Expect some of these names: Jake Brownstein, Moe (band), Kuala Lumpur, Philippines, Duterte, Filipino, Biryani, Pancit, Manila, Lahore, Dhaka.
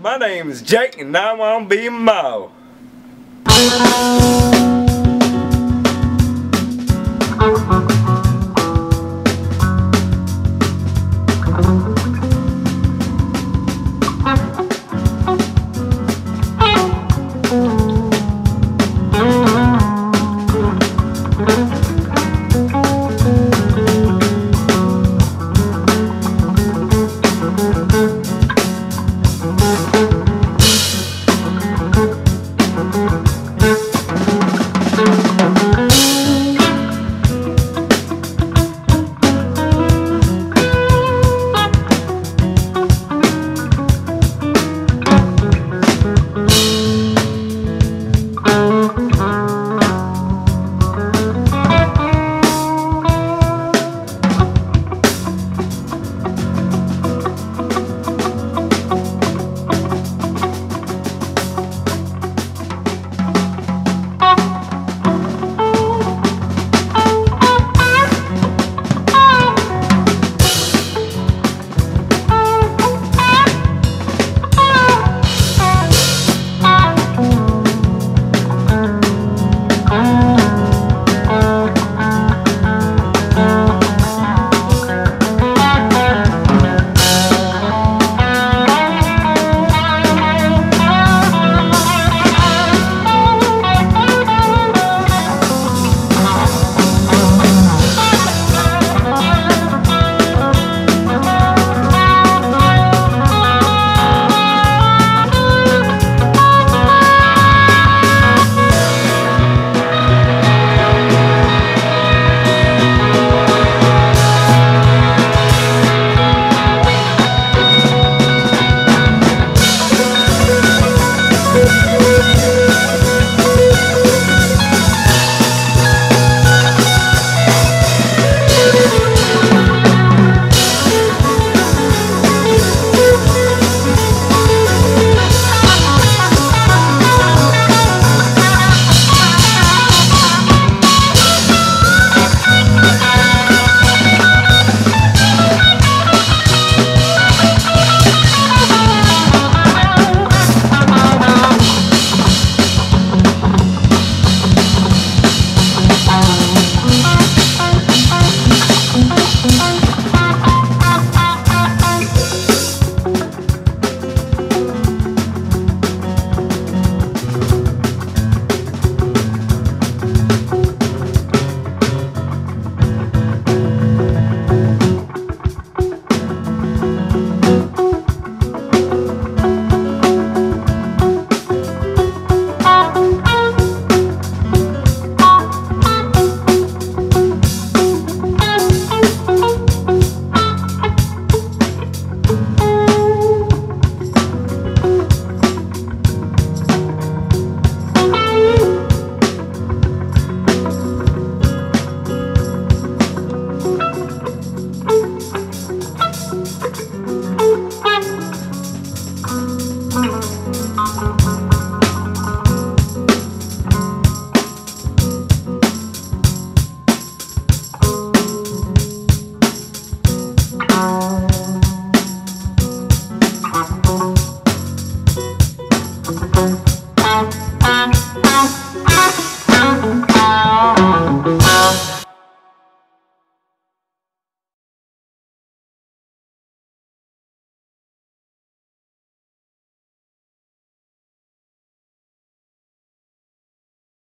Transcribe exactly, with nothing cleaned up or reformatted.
My name is Jake and I'm on Be Mo.